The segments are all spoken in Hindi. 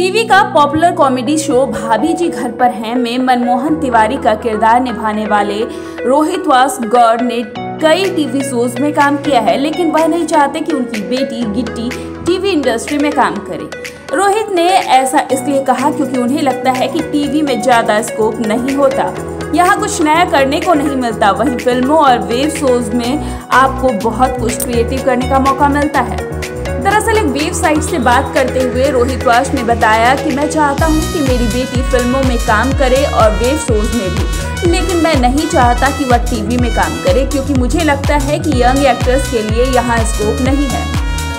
टीवी का पॉपुलर कॉमेडी शो भाभी जी घर पर हैं में मनमोहन तिवारी का किरदार निभाने वाले रोहित वास गौर ने कई टीवी शोज में काम किया है, लेकिन वह नहीं चाहते कि उनकी बेटी गिट्टी टीवी इंडस्ट्री में काम करे। रोहित ने ऐसा इसलिए कहा क्योंकि उन्हें लगता है कि टीवी में ज़्यादा स्कोप नहीं होता, यहाँ कुछ नया करने को नहीं मिलता, वहीं फिल्मों और वेब शोज में आपको बहुत कुछ क्रिएटिव करने का मौका मिलता है। दरअसल एक वेबसाइट से बात करते हुए रोहित वास ने बताया कि मैं चाहता हूँ कि मेरी बेटी फिल्मों में काम करे और वेब शोज में भी, लेकिन मैं नहीं चाहता कि वह टीवी में काम करे क्योंकि मुझे लगता है कि यंग एक्टर्स के लिए यहाँ स्कोप नहीं है।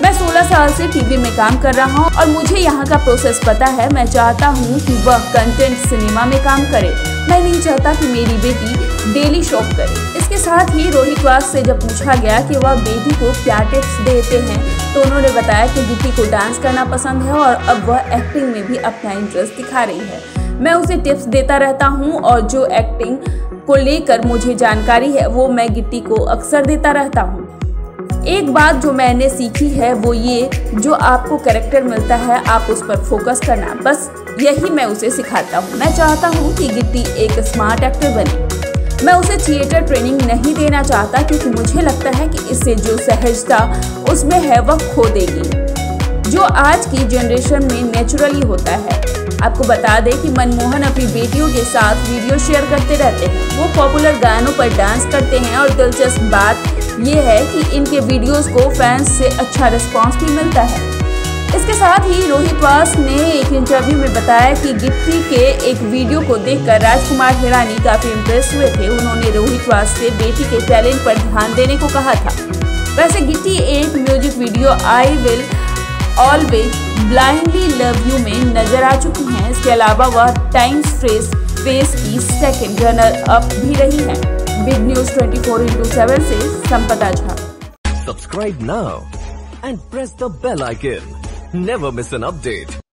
मैं 16 साल से टीवी में काम कर रहा हूँ और मुझे यहाँ का प्रोसेस पता है। मैं चाहता हूँ कि वह कंटेंट सिनेमा में काम करे, मैं नहीं चाहता कि मेरी बेटी डेली शॉप करे। इसके साथ ही रोहित वास से जब पूछा गया कि वह बेटी को क्या टिप्स देते हैं तो उन्होंने बताया कि गिट्टी को डांस करना पसंद है और अब वह एक्टिंग में भी अपना इंटरेस्ट दिखा रही है। मैं उसे टिप्स देता रहता हूँ और जो एक्टिंग को लेकर मुझे जानकारी है वो मैं गिट्टी को अक्सर देता रहता हूँ। एक बात जो मैंने सीखी है वो ये, जो आपको कैरेक्टर मिलता है आप उस पर फोकस करना, बस यही मैं उसे सिखाता हूँ। मैं चाहता हूँ कि गिट्टी एक स्मार्ट एक्टर बने, मैं उसे थिएटर ट्रेनिंग नहीं देना चाहता क्योंकि मुझे लगता है कि इससे जो सहजता उसमें है वह खो देगी, जो आज की जनरेशन में नेचुरली होता है। आपको बता दें कि मनमोहन अपनी बेटियों के साथ वीडियो शेयर करते रहते हैं, वो पॉपुलर गानों पर डांस करते हैं और दिलचस्प बात यह है कि इनके वीडियोस को फैंस से अच्छा रिस्पांस भी मिलता है। इसके साथ ही रोहित वास ने एक इंटरव्यू में बताया कि गिट्टी के एक वीडियो को देखकर राजकुमार हिरानी काफी इम्प्रेस हुए थे। उन्होंने रोहित वास से बेटी के टैलेंट पर ध्यान देने को कहा था। वैसे गिट्टी एक music video I will always blindly love you में नजर आ चुकी हैं। इसके अलावा वह टाइम्स फ्रेश फेस की सेकंड रनर अप भी रही हैं। बिग न्यूज 24/7 से Sampada Jha. Subscribe now and press the bell icon, never miss an update.